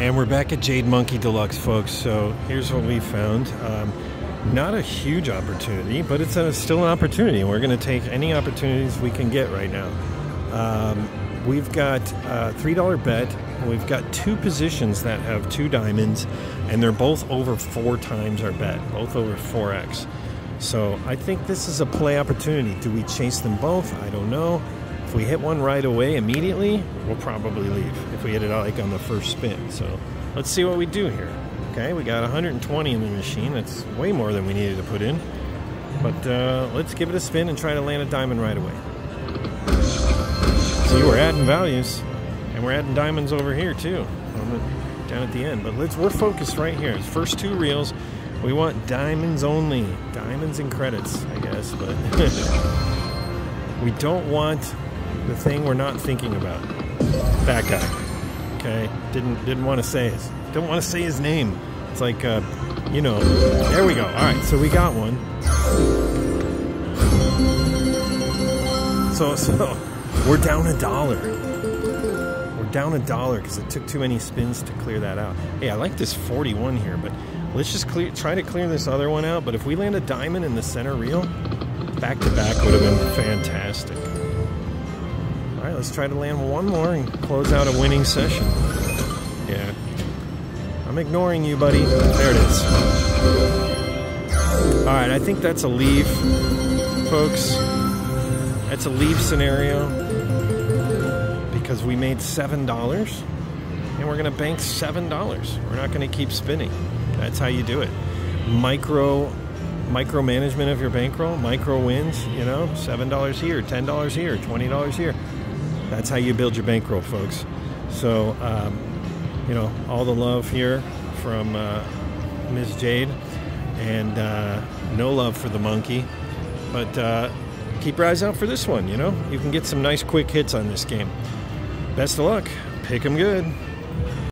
And we're back at Jade Monkey Deluxe, folks. So here's what we found. Not a huge opportunity, but it's still an opportunity. We're going to take any opportunities we can get right now. We've got a $3 bet. We've got two positions that have two diamonds, and they're both over 4 times our bet, both over 4x. So I think this is a play opportunity. Do we chase them both? I don't know. If we hit one right away immediately, we'll probably leave if we hit it like on the first spin. So let's see what we do here. Okay, we got 120 in the machine. That's way more than we needed to put in. But let's give it a spin and try to land a diamond right away. See, we're adding values. And we're adding diamonds over here too, down at the end. But we're focused right here. It's first 2 reels. We want diamonds only. Diamonds and credits, I guess, but we don't want the thing we're not thinking about. That guy. Okay. Didn't want to say his. Don't want to say his name. It's like you know. There we go. Alright, so we got one. So we're down $1. Down $1 because it took too many spins to clear that out. Hey, I like this 41 here, but let's just try to clear this other one out. But if we land a diamond in the center reel, back to back would have been fantastic. All right, let's try to land one more and close out a winning session. Yeah, I'm ignoring you, buddy. There it is. All right, I think that's a leave, folks. That's a leave scenario. Because we made $7 and we're gonna bank $7. We're not gonna keep spinning. That's how you do it. Micromanagement of your bankroll, micro wins, you know, $7 here, $10 here, $20 here. That's how you build your bankroll, folks. So you know, all the love here from Ms. Jade, and no love for the monkey, but keep your eyes out for this one. You know, you can get some nice quick hits on this game. Best of luck. Pick 'em good.